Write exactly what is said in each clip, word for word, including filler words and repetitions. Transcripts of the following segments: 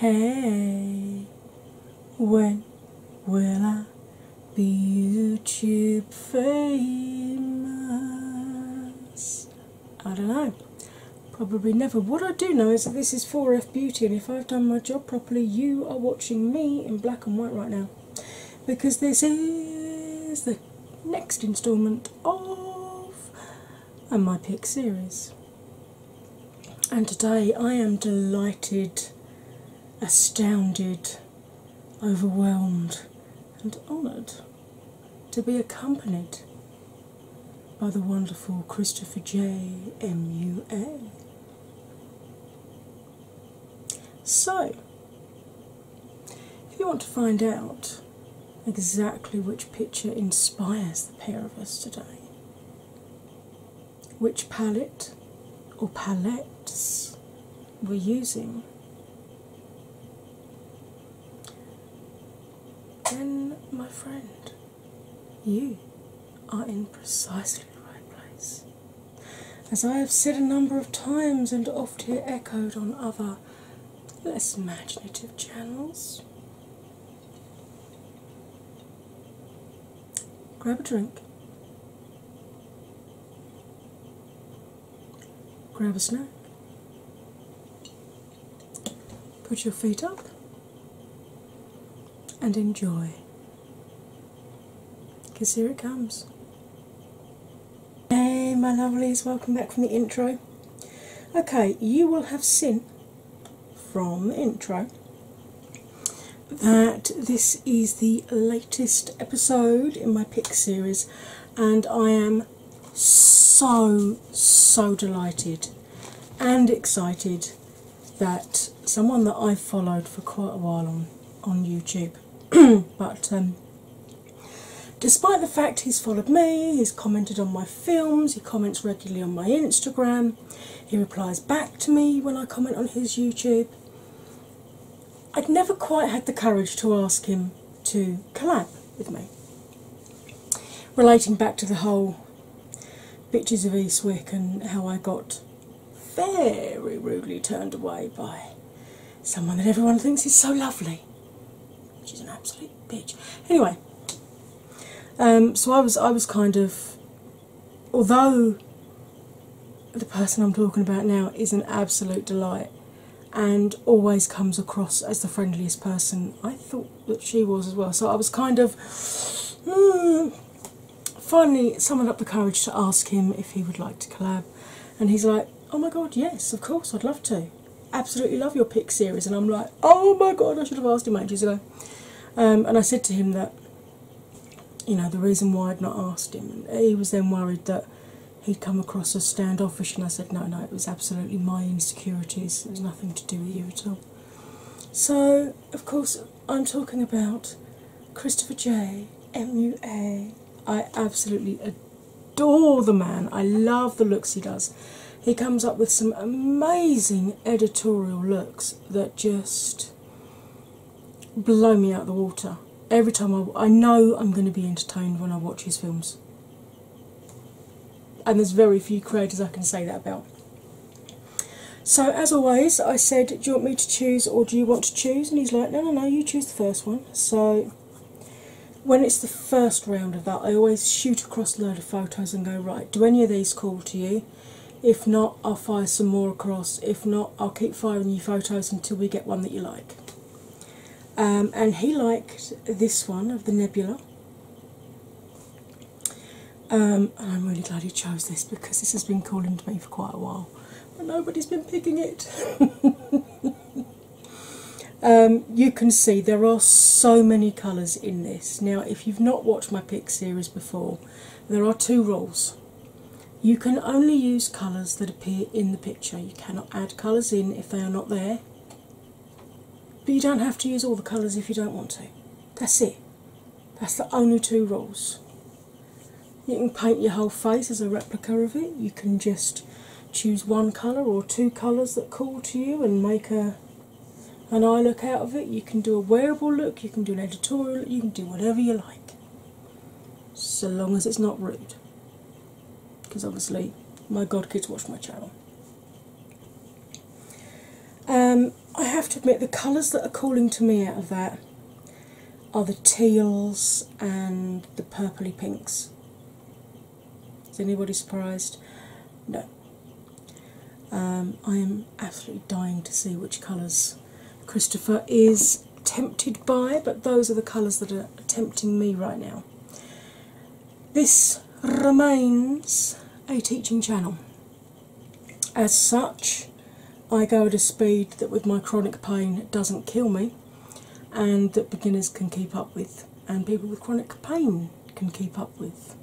Hey, when will I be YouTube famous? I don't know. Probably never. What I do know is that this is four F Beauty, and if I've done my job properly, you are watching me in black and white right now, because this is the next instalment of a My Pick series. And today I am delighted, astounded, overwhelmed and honoured to be accompanied by the wonderful Christopher J. M U A. So, if you want to find out exactly which picture inspires the pair of us today, which palette or palettes we're using, then, my friend, you are in precisely the right place. As I have said a number of times and oft here echoed on other less imaginative channels, grab a drink, grab a snack, put your feet up and enjoy, because here it comes. Hey my lovelies, welcome back from the intro. Okay, you will have seen from the intro that this is the latest episode in my pick series, and I am so so delighted and excited that someone that I've followed for quite a while on on YouTube but um, despite the fact he's followed me, he's commented on my films, he comments regularly on my Instagram, he replies back to me when I comment on his YouTube, I'd never quite had the courage to ask him to collab with me. Relating back to the whole Bitches of Eastwick and how I got very rudely turned away by someone that everyone thinks is so lovely. She's an absolute bitch. Anyway, um, so I was I was kind of, although the person I'm talking about now is an absolute delight and always comes across as the friendliest person, I thought that she was as well. So I was kind of mm, finally summoned up the courage to ask him if he would like to collab, and he's like, oh my god, yes, of course, I'd love to, absolutely love your pick series. And I'm like, oh my god, I should have asked him ages ago. Um, and I said to him that, you know, the reason why I'd not asked him, and he was then worried that he'd come across as standoffish, and I said, no, no, it was absolutely my insecurities. It was nothing to do with you at all. So, of course, I'm talking about Christopher J. M U A. I absolutely adore the man. I love the looks he does. He comes up with some amazing editorial looks that just blow me out of the water. Every time I, I know I'm going to be entertained when I watch his films. And there's very few creators I can say that about. So as always, I said, do you want me to choose or do you want to choose? And he's like, no, no, no, you choose the first one. So when it's the first round of that, I always shoot across a load of photos and go, right, do any of these call to you? If not, I'll fire some more across. If not, I'll keep firing you photos until we get one that you like. Um, and he liked this one of the Nebula. Um, and I'm really glad he chose this, because this has been calling to me for quite a while, but nobody's been picking it. um, you can see there are so many colours in this. Now, if you've not watched my pick series before, there are two rules. You can only use colours that appear in the picture. You cannot add colours in if they are not there, but you don't have to use all the colours if you don't want to. That's it. That's the only two rules. You can paint your whole face as a replica of it. You can just choose one colour or two colours that call to you and make a an eye look out of it. You can do a wearable look, you can do an editorial look, you can do whatever you like. So long as it's not rude. Because obviously my god kids watch my channel. Um, I have to admit the colours that are calling to me out of that are the teals and the purpley pinks. Is anybody surprised? No. Um, I am absolutely dying to see which colours Christopher is tempted by, but those are the colours that are tempting me right now. This remains a teaching channel. As such, I go at a speed that with my chronic pain doesn't kill me, and that beginners can keep up with, and people with chronic pain can keep up with.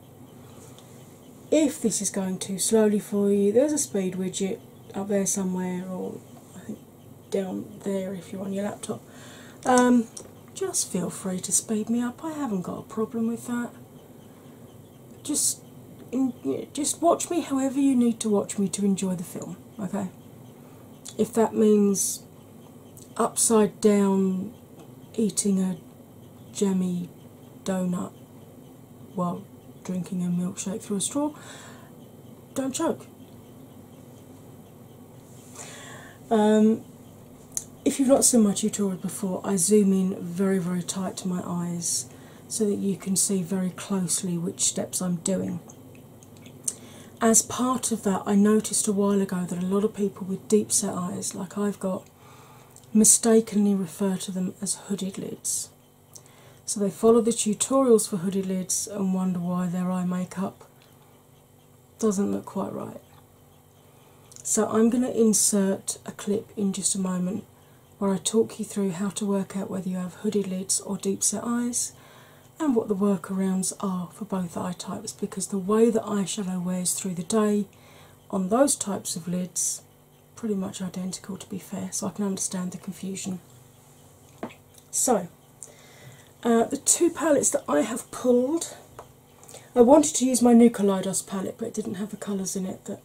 If this is going too slowly for you, there's a speed widget up there somewhere, or I think down there if you're on your laptop. Um, just feel free to speed me up. I haven't got a problem with that. Just, in, just watch me however you need to watch me to enjoy the film. Okay. If that means upside down eating a jammy donut while drinking a milkshake through a straw, don't choke. Um, if you've not seen my tutorial before, I zoom in very very tight to my eyes so that you can see very closely which steps I'm doing. As part of that, I noticed a while ago that a lot of people with deep set eyes, like I've got, mistakenly refer to them as hooded lids. So they follow the tutorials for hooded lids and wonder why their eye makeup doesn't look quite right. So I'm going to insert a clip in just a moment where I talk you through how to work out whether you have hooded lids or deep set eyes, and what the workarounds are for both eye types, because the way that eyeshadow wears through the day on those types of lids pretty much identical, to be fair, so I can understand the confusion. So uh, the two palettes that I have pulled, I wanted to use my new Kaleidos palette, but it didn't have the colours in it that,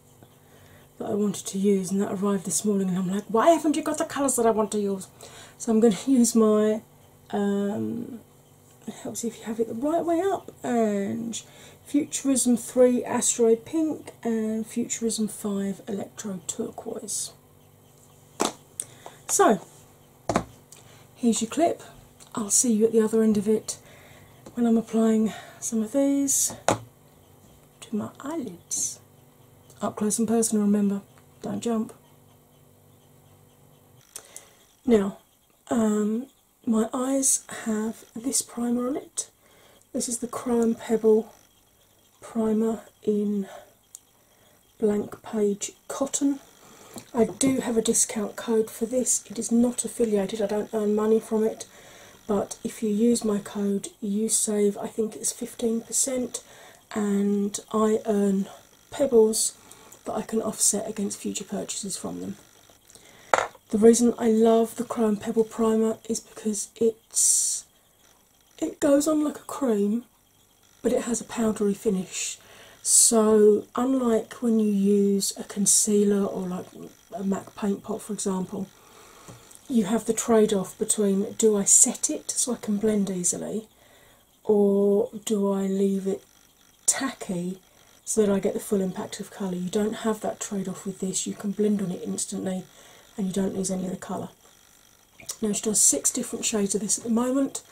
that I wanted to use, and that arrived this morning and I'm like, why haven't you got the colours that I want to use? So I'm going to use my um, it helps if you have it the right way up, and Futurism three Asteroid Pink and Futurism five Electro-Turquoise. So, here's your clip. I'll see you at the other end of it when I'm applying some of these to my eyelids. Up close and personal, remember, don't jump. Now, um... my eyes have this primer on it. This is the Chrome Pebble Primer in Blank Page Cotton. I do have a discount code for this. It is not affiliated, I don't earn money from it, but if you use my code you save, I think it's fifteen percent, and I earn pebbles that I can offset against future purchases from them. The reason I love the Chrome Pebble Primer is because it's it goes on like a cream, but it has a powdery finish. So unlike when you use a concealer or like a MAC Paint Pot, for example, you have the trade-off between, do I set it so I can blend easily, or do I leave it tacky so that I get the full impact of colour? You don't have that trade-off with this. You can blend on it instantly, and you don't lose any of the colour. Now she does six different shades of this at the moment.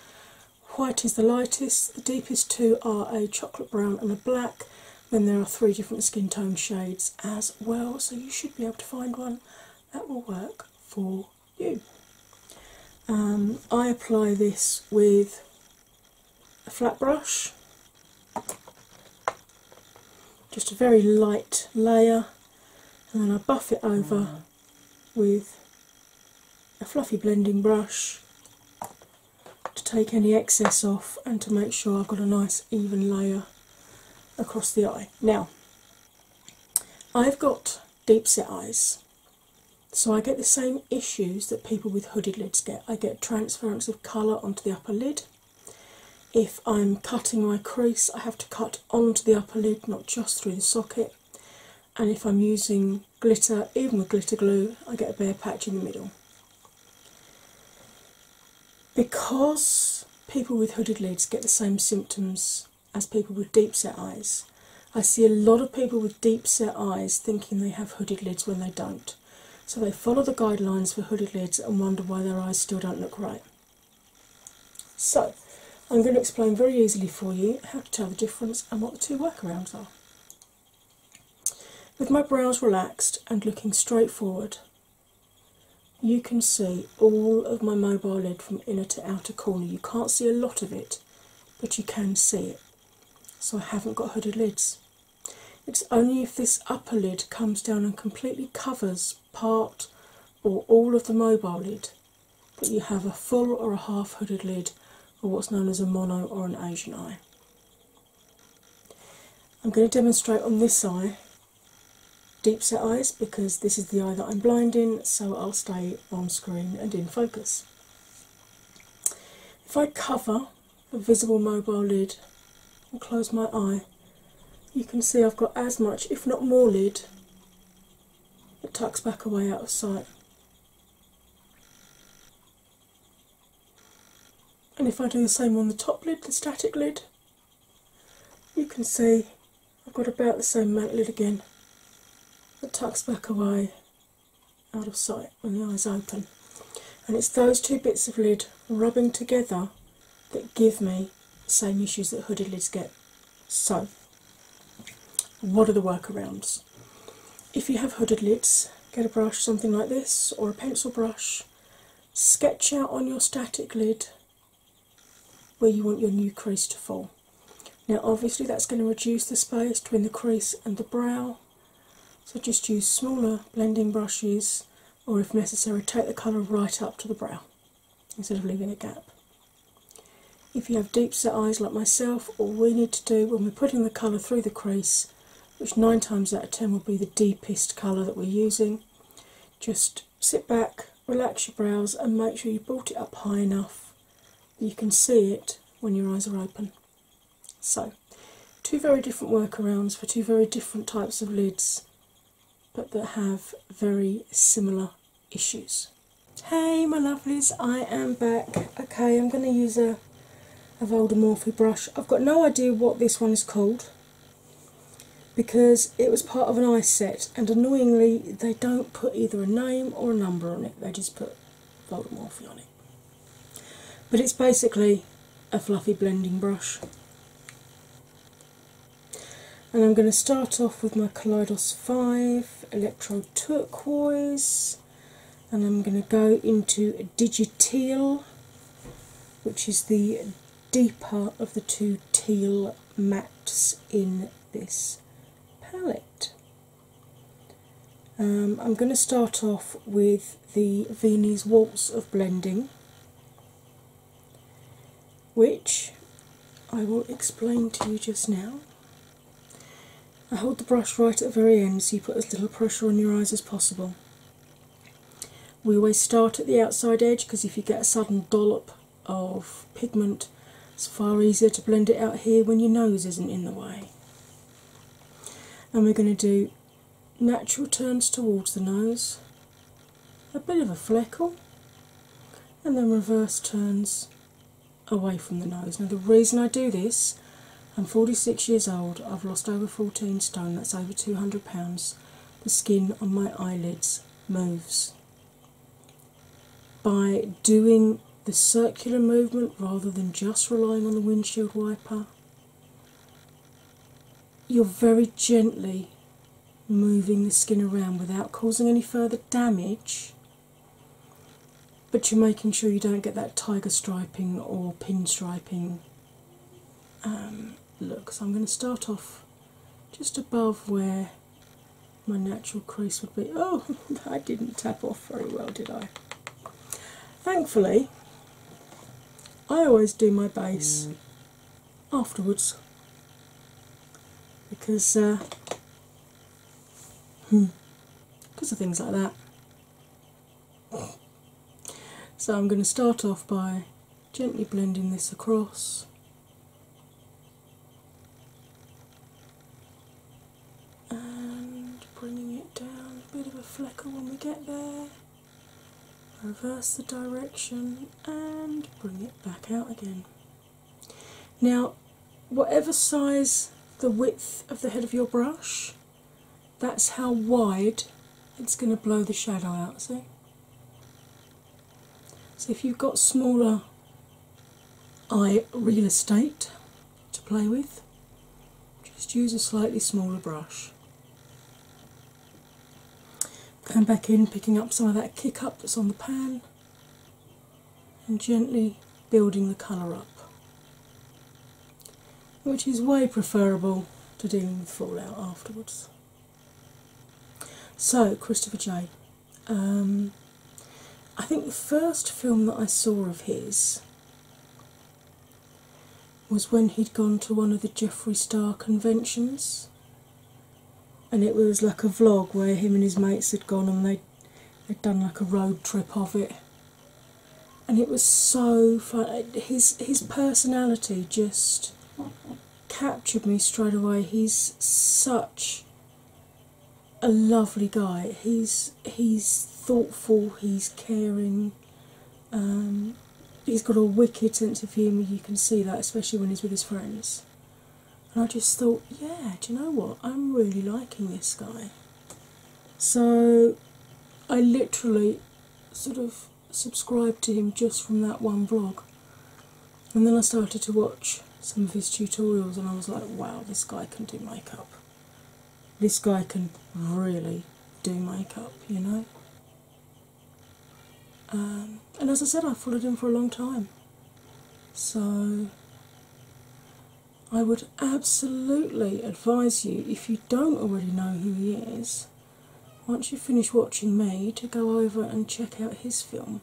White is the lightest, the deepest two are a chocolate brown and a black, then there are three different skin tone shades as well, so you should be able to find one that will work for you. Um, I apply this with a flat brush, just a very light layer, and then I buff it over with a fluffy blending brush to take any excess off and to make sure I've got a nice even layer across the eye. Now, I've got deep set eyes, so I get the same issues that people with hooded lids get. I get transference of colour onto the upper lid. If I'm cutting my crease, I have to cut onto the upper lid, not just through the socket. And if I'm using glitter, even with glitter glue, I get a bare patch in the middle. Because people with hooded lids get the same symptoms as people with deep set eyes, I see a lot of people with deep set eyes thinking they have hooded lids when they don't. so they follow the guidelines for hooded lids and wonder why their eyes still don't look right. So, I'm going to explain very easily for you how to tell the difference and what the two workarounds are. With my brows relaxed and looking straight forward, you can see all of my mobile lid from inner to outer corner. You can't see a lot of it, but you can see it. So I haven't got hooded lids. It's only if this upper lid comes down and completely covers part or all of the mobile lid that you have a full or a half hooded lid, or what's known as a mono or an Asian eye. I'm going to demonstrate on this eye deep set eyes because this is the eye that I'm blind in, so I'll stay on screen and in focus. If I cover the visible mobile lid and close my eye, you can see I've got as much, if not more, lid that tucks back away out of sight. And if I do the same on the top lid, the static lid, you can see I've got about the same amount of lid again that tucks back away out of sight when the eye's open. And it's those two bits of lid rubbing together that give me the same issues that hooded lids get. So, what are the workarounds? If you have hooded lids, get a brush something like this or a pencil brush, sketch out on your static lid where you want your new crease to fall. Now obviously that's going to reduce the space between the crease and the brow, so just use smaller blending brushes, or if necessary take the colour right up to the brow instead of leaving a gap. If you have deep set eyes like myself, all we need to do when we're putting the colour through the crease, which nine times out of ten will be the deepest colour that we're using, just sit back, relax your brows and make sure you brought it up high enough that you can see it when your eyes are open. So, two very different workarounds for two very different types of lids, but that have very similar issues. Hey my lovelies, I am back. Okay, I'm going to use a a Voldemorphe brush. I've got no idea what this one is called because it was part of an eye set, and annoyingly they don't put either a name or a number on it, they just put Voldemorphe on it. But it's basically a fluffy blending brush. And I'm going to start off with my Kaleidos five Electro-Turquoise, and I'm going to go into Digi-teal, which is the deeper of the two teal mattes in this palette. Um, I'm going to start off with the Viennese Waltz of Blending, which I will explain to you just now. I hold the brush right at the very end so you put as little pressure on your eyes as possible. We always start at the outside edge because if you get a sudden dollop of pigment, it's far easier to blend it out here when your nose isn't in the way. And we're going to do natural turns towards the nose, a bit of a fleckle, and then reverse turns away from the nose. Now the reason I do this, I'm forty-six years old, I've lost over fourteen stone, that's over two hundred pounds. The skin on my eyelids moves. By doing the circular movement rather than just relying on the windshield wiper, you're very gently moving the skin around without causing any further damage, but you're making sure you don't get that tiger striping or pin striping um, look. So I'm going to start off just above where my natural crease would be. Oh, I didn't tap off very well, did I? Thankfully, I always do my base afterwards because uh, hmm, because of things like that. So I'm going to start off by gently blending this across and bringing it down, a bit of a fleckle when we get there. Reverse the direction and bring it back out again. Now, whatever size the width of the head of your brush, that's how wide it's going to blow the shadow out, see? So if you've got smaller eye real estate to play with, just use a slightly smaller brush. Going back in, picking up some of that kick up that's on the pan and gently building the colour up, which is way preferable to dealing with fallout afterwards. So, Christopher J. Um, I think the first film that I saw of his was when he'd gone to one of the Jeffree Star conventions, and it was like a vlog where him and his mates had gone and they'd, they'd done like a road trip of it. And it was so fun. His, his personality just captured me straight away. He's such a lovely guy. He's he's thoughtful, he's caring, um, he's got a wicked sense of humour. You can see that, especially when he's with his friends. And I just thought, yeah, do you know what? I'm really liking this guy. So I literally sort of subscribed to him just from that one vlog. And then I started to watch some of his tutorials and I was like, wow, this guy can do makeup. This guy can really do makeup, you know? Um, and as I said, I followed him for a long time. So I would absolutely advise you, if you don't already know who he is, once you finish watching me, to go over and check out his film.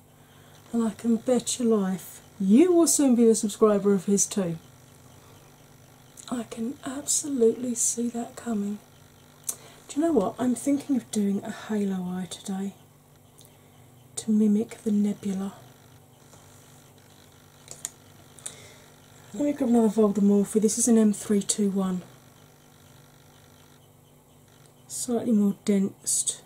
And I can bet your life you will soon be a subscriber of his too. I can absolutely see that coming. Do you know what? I'm thinking of doing a halo eye today to mimic the Nebula. Let me grab another Voldemorphe. This is an M three two one. Slightly more dense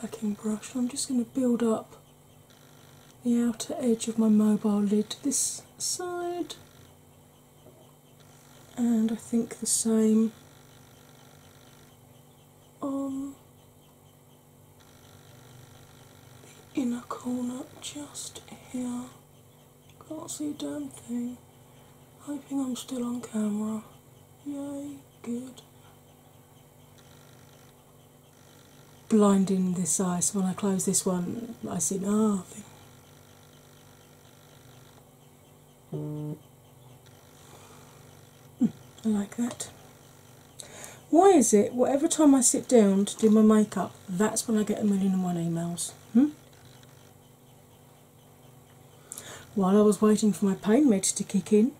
packing brush. I'm just going to build up the outer edge of my mobile lid to this side, and I think the same on the inner corner just here. Can't see a damn thing. Hoping I'm still on camera. Yay, good. Blinding this eye, so when I close this one I see nothing. Mm, I like that. Why is it whatever time I sit down to do my makeup, that's when I get a million and one emails? Hmm? While I was waiting for my pain meds to kick in,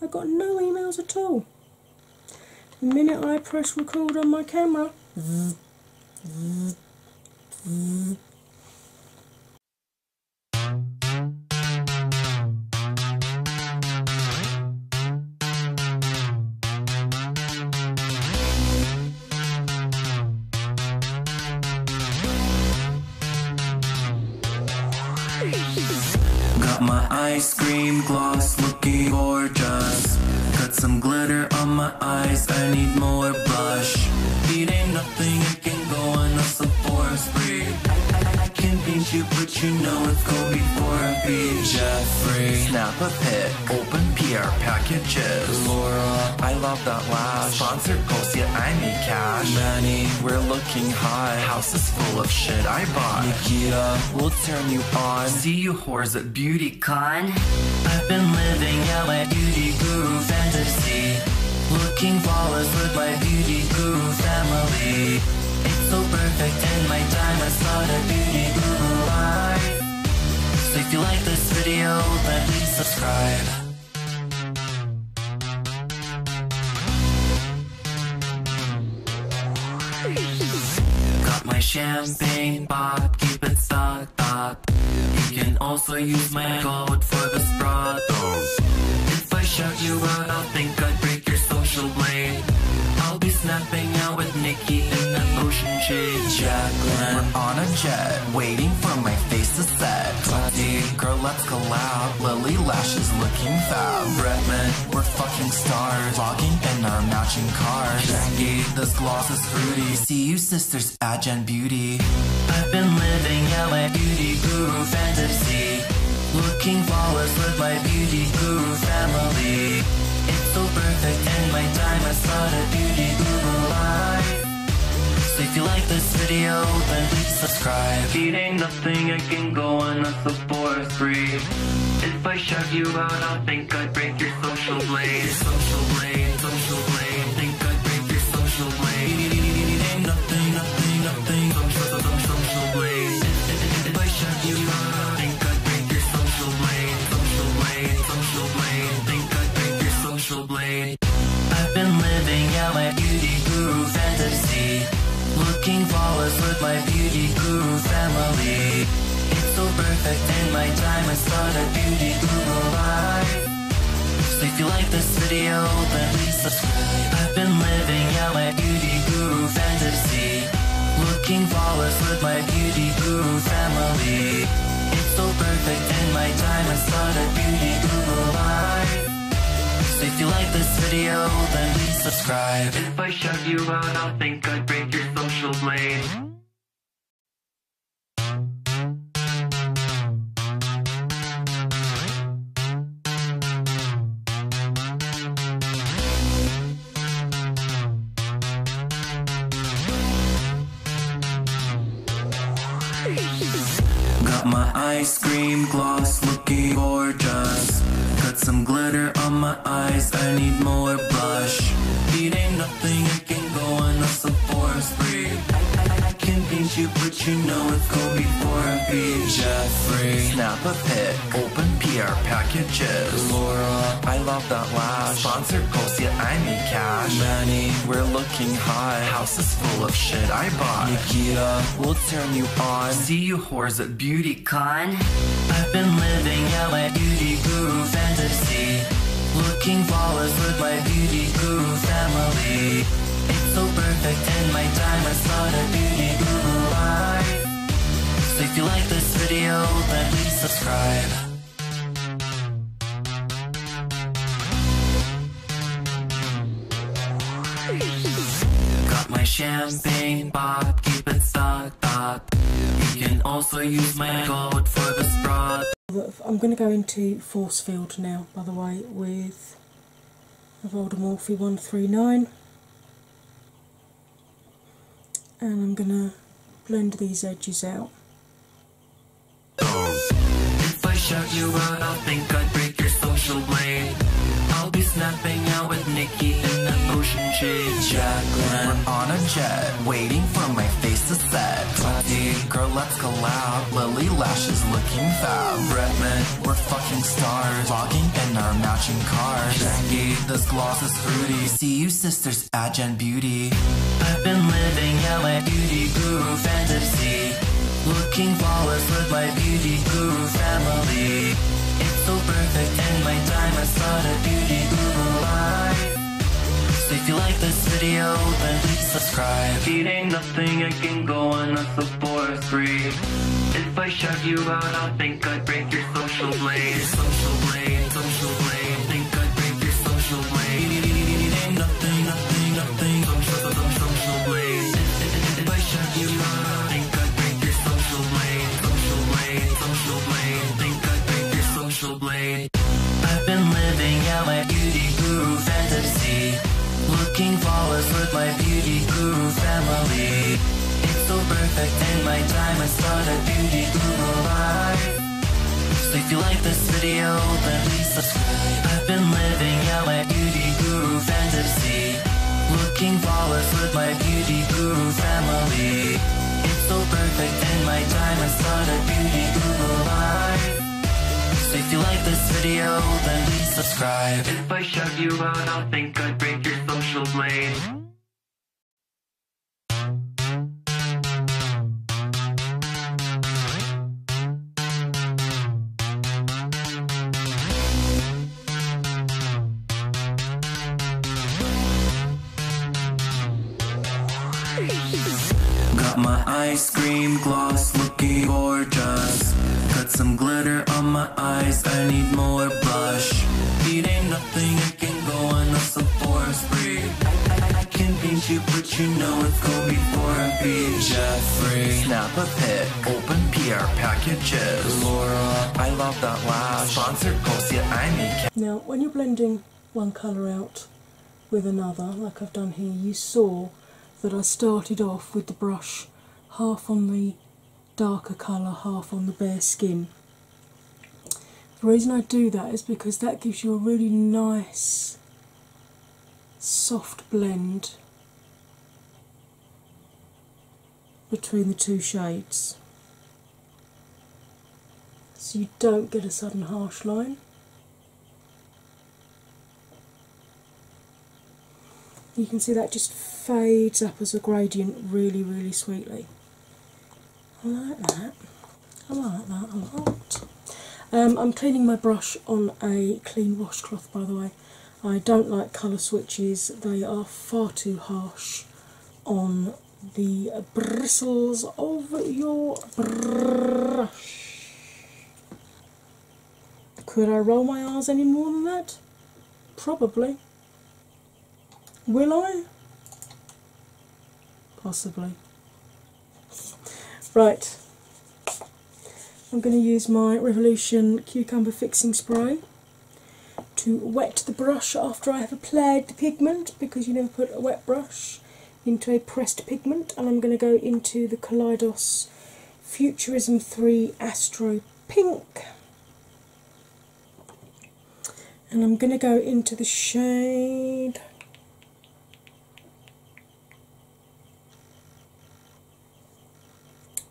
I got no emails at all. The minute I press record on my camera, zzz, zzz, zzz. Ice cream gloss looking gorgeous. Got some glitter on my eyes, I need more blush. It ain't nothing, I can go on a Sephora spree. I, I, I can paint you, but you know it's gonna be four F Jeffree. Snap a pic, open P R packages. Laura, I love that lash. Sponsored post, yet I need cash. Manny, we're looking hot. House is full of shit I bought. Nikita, we'll turn you on. See you whores at BeautyCon. I've been living out my beauty guru fantasy. Looking flawless with my beauty guru family. It's so perfect and my time is not a beauty guru life. So if you like this video, then please subscribe. Champagne Bob, keep it dot dot. You can also use my code for the stratos. If I shout you out, I'll think I'd break your social blade. I'll be snapping out with Nikkie in that ocean shade. Jacqueline, we're on a jet, waiting for my face to set. Classy, girl, let's collab. Lily lashes looking fab. Bretman, we're fucking stars, vlogging in our matching cars. Shaggy, this gloss is fruity. See you sisters at Gen Beauty. I've been living L A beauty guru fantasy, looking flawless with my beauty guru family. It's so perfect and my time is not a beauty guru life. So if you like this video, then please subscribe. It ain't nothing, I can go on a support free. If I shut you out, I think I'd break your social blade. Social blade, social blade, think I'd break your social blade. It ain't nothing, nothing, nothing, social blade. If I shut you out, I think I'd break your social blade. Social blade, social blade, think I'd break your social blade. I've been living out my beauty guru fantasy, looking flawless with my beauty guru family. It's so perfect in my time, I start a beauty guru life. So if you like this video, then please subscribe. I've been living out my beauty guru fantasy, looking flawless with my beauty guru family. It's so perfect in my time, I start a beauty guru life. So if you like this video, then please subscribe. If I shut you out, I'll think I'd break your social blade. Got my ice cream gloss looking gorgeous. Got some glitter on my eyes, I need more blush. It ain't nothing, I can go on a Sephora spree. I, I, I can paint you, but you know it's cold before I beat Jeffree. Snap a pic, open P R packages. Laura, I love that lash. Sponsored post, yeah, I need cash. Manny, we're looking hot. House is full of shit I bought. Nikita, we'll turn you on. See you whores at BeautyCon. I've been living out my beauty guru fantasy, looking flawless with my beauty guru family. It's so perfect in my time, I start a beauty guru life. So if you like this video, then please subscribe. My champagne pop, keep it stocked up. You can also use my code for the sprat. I'm going to go into Force Field now, by the way, with the Voldemorphe one three nine. And I'm going to blend these edges out. If I shout you out, I think I'd break your social blade. I'll be snapping out with Nikkie in the ocean shade. Jacqueline, we're on a jet, waiting for my face to set. Classy, girl, let's collab. Lily lashes looking fab. Bretman, we're fucking stars, vlogging in our matching cars. Shaggy, this gloss is fruity. See you sisters at Gen Beauty. I've been living out my beauty guru fantasy, looking flawless with my beauty guru family. It's so perfect in my time, I start a beauty guru life. So if you like this video, then please subscribe. It ain't nothing, I can go on a support free. If I shut you out, I think I'd break your social blade. Social blade, social blade, think I'd break your social blade. It ain't nothing, nothing, nothing, social, social blade. If I shut you out, I think I'd break your social blade. Social blade, social blade, think I'd break your social blade. I've been living out my beauty guru fantasy, looking flawless with my beauty guru family. It's so perfect in my time, I start a beauty guru life. So if you like this video, then please subscribe. I've been living out my beauty guru fantasy, looking flawless with my beauty guru family. It's so perfect in my time, I start a beauty guru life. If you like this video, then please subscribe. If I shut you out, I think I'd break your social blade. my ice cream gloss looking gorgeous. Got some glitter on my eyes, I need more blush. It ain't nothing, I can go on a Sephora spree. I, I, I can paint you, but you know it's gonna be boring. Jeffree, snap a pic, open P R packages. Laura, I love that lash. Sponsored post, yeah, I need. Now, when you're blending one colour out with another, like I've done here, you saw that I started off with the brush half on the darker colour, half on the bare skin. The reason I do that is because that gives you a really nice soft blend between the two shades, so you don't get a sudden harsh line. You can see that just fades up as a gradient really, really sweetly. I like that. I like that a lot. Um, I'm cleaning my brush on a clean washcloth, by the way. I don't like colour switches. They are far too harsh on the bristles of your brush. Could I roll my R's any more than that? Probably. Will I? Possibly. Right. I'm going to use my Revolution Cucumber Fixing Spray to wet the brush after I have applied the pigment, because you never put a wet brush into a pressed pigment. And I'm going to go into the Kaleidos Futurism three Asteroid Pink. And I'm going to go into the shade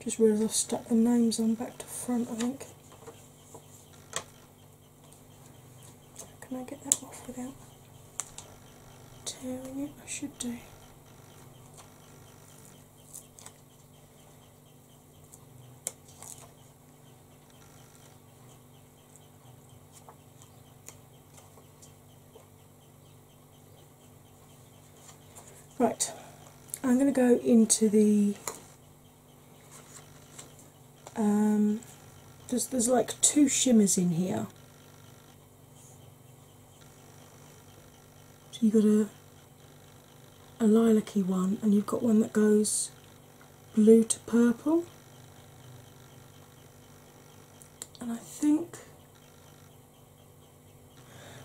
Just realised I've stuck the names on back to front, I think. How can I get that off without tearing it? I should do. Right, I'm going to go into the Um, there's, there's like two shimmers in here, so you've got a, a lilac-y one, and you've got one that goes blue to purple, and I think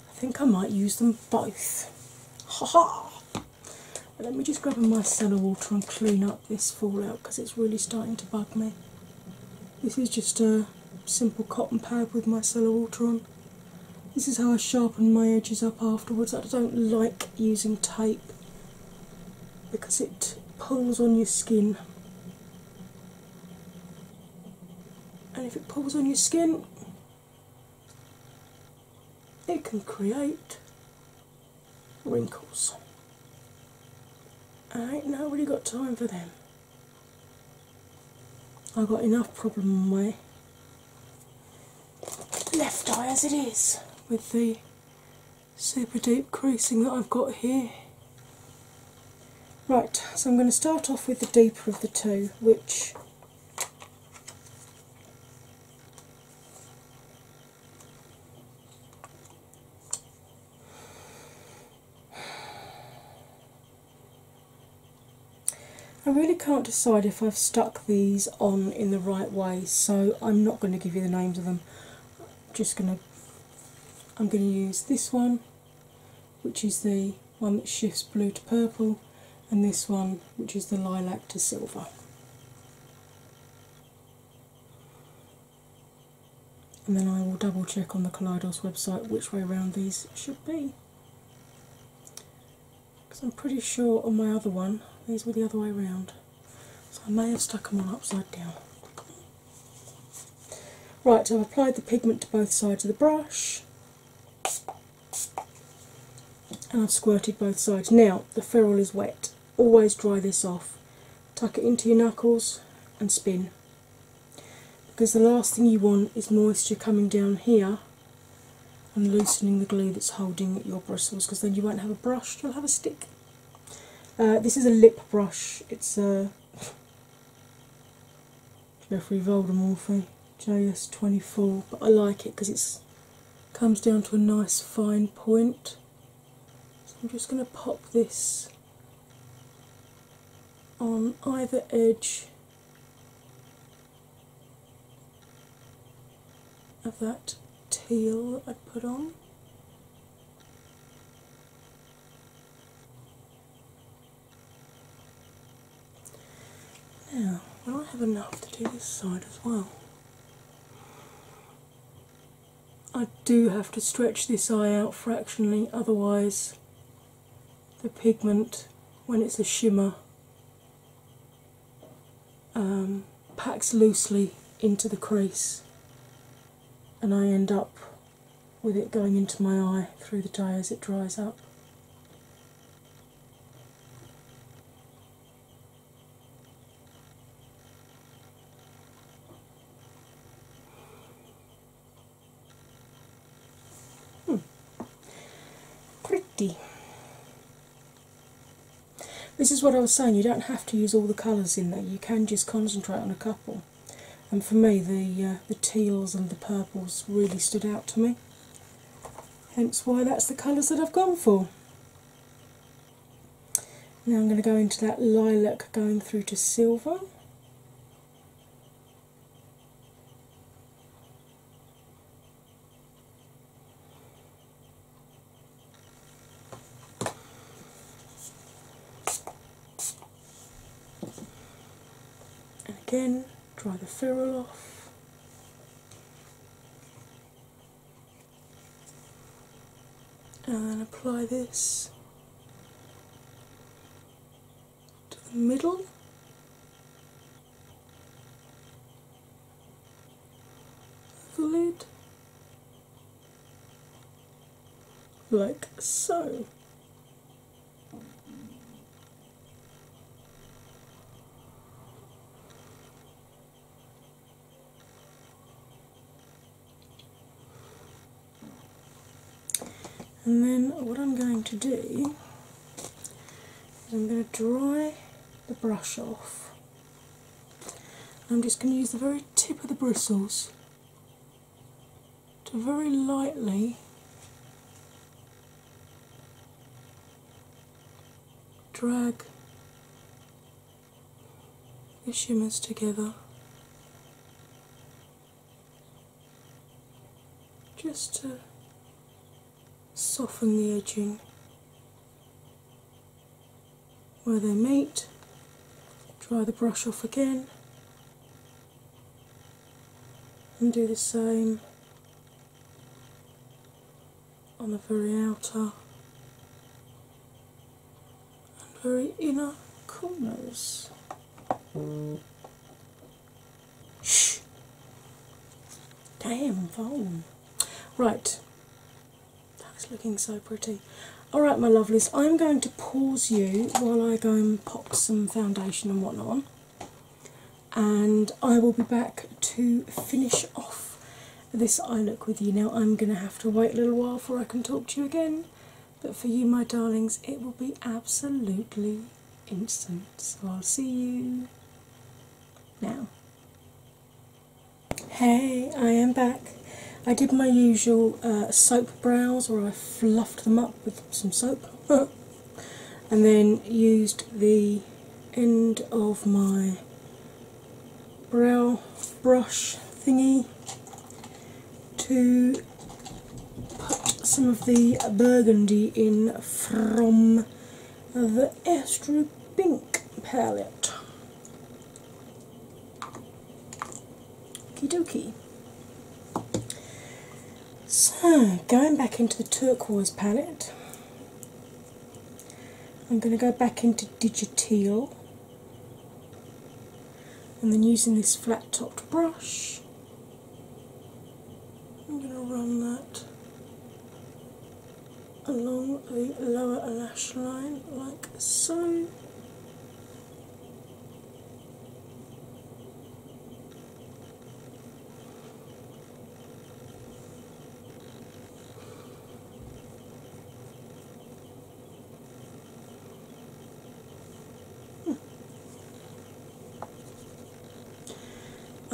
I think I might use them both. Ha ha! But let me just grab my micellar water and clean up this fallout, because it's really starting to bug me. This is just a simple cotton pad with micellar water on. This is how I sharpen my edges up afterwards. I don't like using tape because it pulls on your skin. And if it pulls on your skin, it can create wrinkles. I ain't nobody got time for them. I've got enough problem on my left eye as it is with the super deep creasing that I've got here. Right, so I'm going to start off with the deeper of the two, which I really can't decide if I've stuck these on in the right way, so I'm not going to give you the names of them. I'm just going to, I'm going to use this one, which is the one that shifts blue to purple, and this one, which is the lilac to silver. And then I will double check on the Kaleidos website which way around these should be. Because I'm pretty sure on my other one, these were the other way around, so I may have stuck them all upside down. Right, so I've applied the pigment to both sides of the brush, and I've squirted both sides. Now, the ferrule is wet. Always dry this off. Tuck it into your knuckles and spin, because the last thing you want is moisture coming down here and loosening the glue that's holding your bristles, because then you won't have a brush, you'll have a stick. Uh, this is a lip brush. It's a Jeffree Voldemorphe J S twenty-four, but I like it because it comes down to a nice fine point. So I'm just going to pop this on either edge of that teal that I put on. Now, well, I have enough to do this side as well. I do have to stretch this eye out fractionally, otherwise the pigment, when it's a shimmer, um, packs loosely into the crease and I end up with it going into my eye through the day as it dries up. This is what I was saying, you don't have to use all the colours in there, you can just concentrate on a couple. And for me, the, uh, the teals and the purples really stood out to me. Hence why that's the colours that I've gone for. Now I'm going to go into that lilac going through to silver. Again, dry the ferrule off. And then apply this to the middle. Of the lid. Like so. And then what I'm going to do is I'm going to dry the brush off. I'm just going to use the very tip of the bristles to very lightly drag the shimmers together just to soften the edging where they meet, dry the brush off again and do the same on the very outer and very inner corners. Shh! Damn phone! Right. Looking so pretty. Alright my lovelies, I'm going to pause you while I go and pop some foundation and whatnot on, and I will be back to finish off this eye look with you. Now I'm going to have to wait a little while before I can talk to you again, but for you my darlings it will be absolutely instant, so I'll see you now. Hey, I am back. I did my usual uh, soap brows, or I fluffed them up with some soap and then used the end of my brow brush thingy to put some of the burgundy in from the Asteroid Pink palette. Okie dokie. So, going back into the turquoise palette, I'm going to go back into Digi-teal and then using this flat topped brush, I'm going to run that along the lower lash line like so.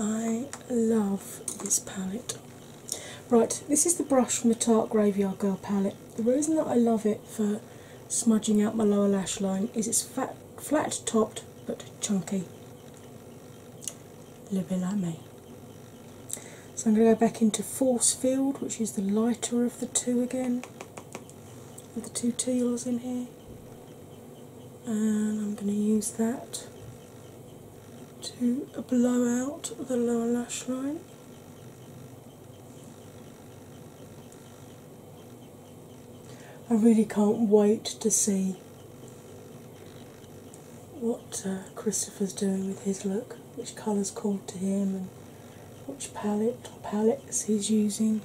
I love this palette. Right, this is the brush from the Tarte Graveyard Girl palette. The reason that I love it for smudging out my lower lash line is it's fat, flat topped but chunky. A little bit like me. So I'm going to go back into Force Field, which is the lighter of the two again, with the two teals in here, and I'm going to use that to blow out the lower lash line. I really can't wait to see what uh, Christopher's doing with his look, which colours called to him and which palette or palettes he's using.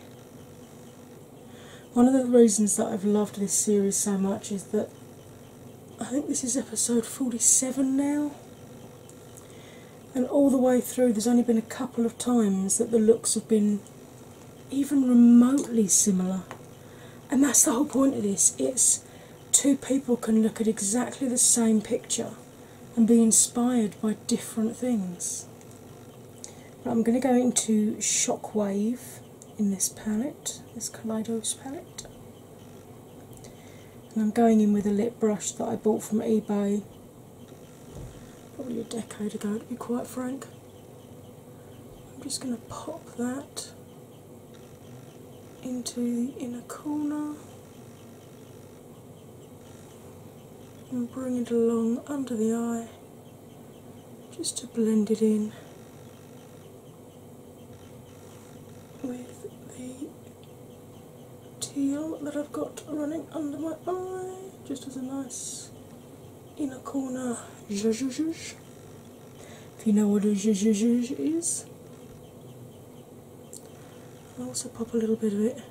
One of the reasons that I've loved this series so much is that I think this is episode forty-seven now, and all the way through there's only been a couple of times that the looks have been even remotely similar, and that's the whole point of this. It's two people can look at exactly the same picture and be inspired by different things. But I'm going to go into Shockwave in this palette, this Kaleidos palette. And I'm going in with a lip brush that I bought from eBay probably a decade ago, to be quite frank. I'm just going to pop that into the inner corner and bring it along under the eye just to blend it in with the teal that I've got running under my eye, just as a nice inner corner zhuzh. If you know what a zhuzh is. I'll also pop a little bit of it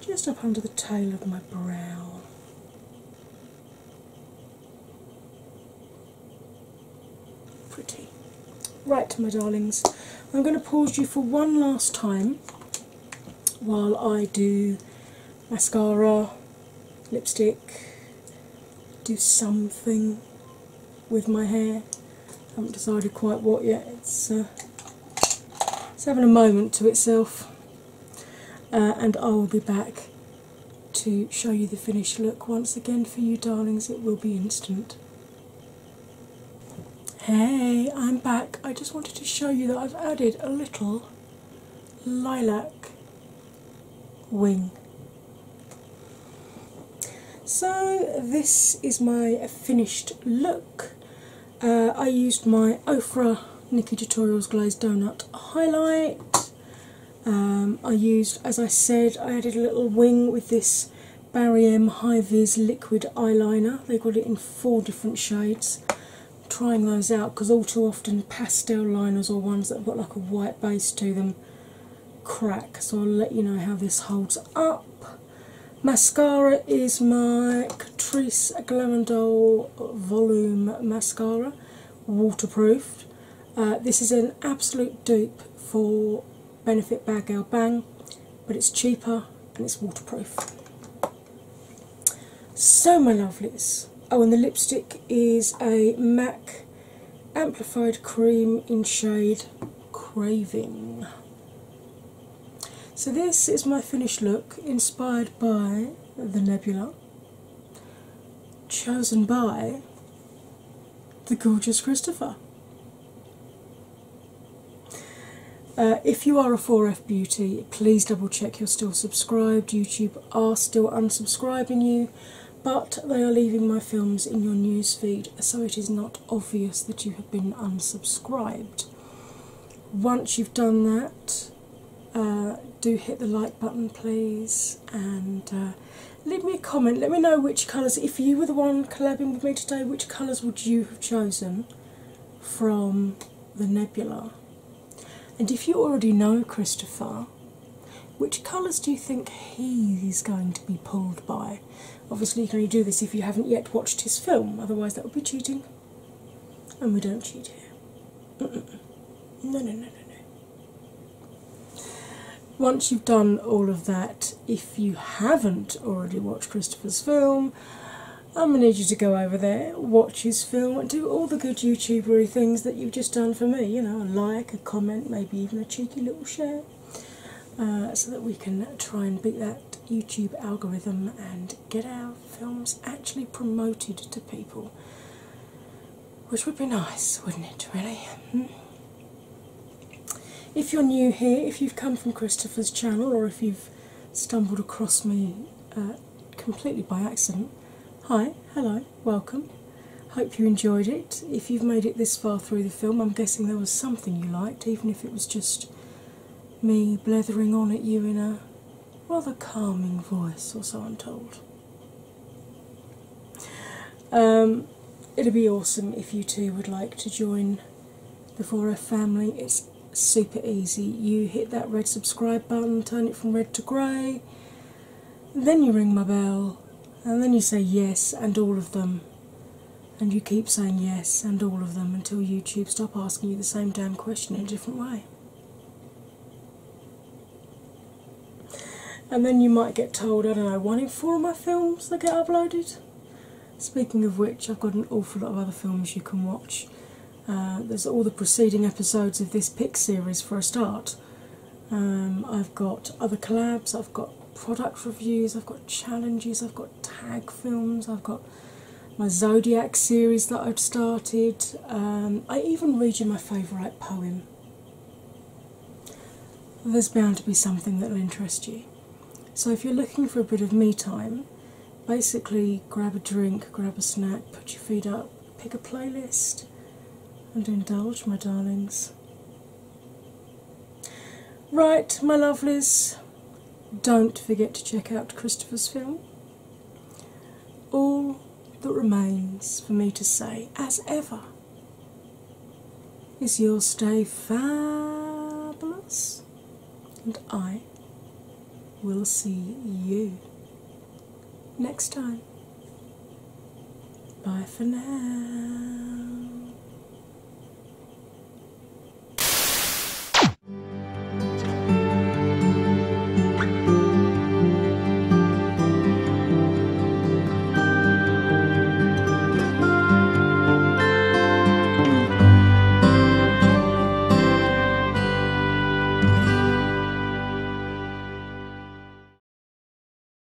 just up under the tail of my brow. Pretty. Right, my darlings, I'm going to pause you for one last time while I do mascara, lipstick, do something with my hair. I haven't decided quite what yet. It's, uh, it's having a moment to itself, uh, and I will be back to show you the finished look once again for you darlings. It will be instant. Hey, I'm back. I just wanted to show you that I've added a little lilac wing. So this is my finished look. Uh, I used my Ofra Nikkie Tutorials Glazed Donut Highlight. Um, I used, as I said, I added a little wing with this Barry M High Vis Liquid Eyeliner. They got it in four different shades. Trying those out, because all too often pastel liners or ones that have got like a white base to them crack, so I'll let you know how this holds up. Mascara is my Catrice Glamondol Volume Mascara, waterproofed. Uh, this is an absolute dupe for Benefit Bad Gal Bang, but it's cheaper and it's waterproof. So my lovelies, oh, and the lipstick is a MAC Amplified Cream in shade Craving. So this is my finished look, inspired by the Nebula, chosen by the gorgeous Christopher. Uh, if you are a four F Beauty, please double check you're still subscribed. YouTube are still unsubscribing you, but they are leaving my films in your newsfeed, so it is not obvious that you have been unsubscribed. Once you've done that, uh, do hit the like button please, and uh, leave me a comment. Let me know which colours, if you were the one collabing with me today, which colours would you have chosen from the Nebula? And if you already know Christopher, which colours do you think he is going to be pulled by? Obviously you can only do this if you haven't yet watched his film, otherwise that would be cheating. And we don't cheat here. Mm-mm. No, no, no, no, no. Once you've done all of that, if you haven't already watched Christopher's film, I'm going to need you to go over there, watch his film, and do all the good YouTubery things that you've just done for me. You know, a like, a comment, maybe even a cheeky little share, uh, so that we can try and beat that YouTube algorithm and get our films actually promoted to people. Which would be nice, wouldn't it, really? Hmm? If you're new here, if you've come from Christopher's channel, or if you've stumbled across me uh, completely by accident, hi, hello, welcome. Hope you enjoyed it. If you've made it this far through the film, I'm guessing there was something you liked, even if it was just me blethering on at you in a rather calming voice, or so I'm told. Um, it'd be awesome if you too would like to join the four F family. It's super easy. You hit that red subscribe button, turn it from red to grey, then you ring my bell, and then you say yes and all of them, and you keep saying yes and all of them until YouTube stop asking you the same damn question in a different way. And then you might get told, I don't know, one in four of my films that get uploaded. Speaking of which, I've got an awful lot of other films you can watch. Uh, there's all the preceding episodes of this Pick series for a start. Um, I've got other collabs, I've got product reviews, I've got challenges, I've got tag films, I've got my Zodiac series that I've started. Um, I even read you my favourite poem. There's bound to be something that'll interest you. So if you're looking for a bit of me time, basically grab a drink, grab a snack, put your feet up, pick a playlist, and indulge, my darlings. Right, my lovelies, don't forget to check out Christopher's film. All that remains for me to say, as ever, is you'll stay fabulous, and I will see you next time. Bye for now.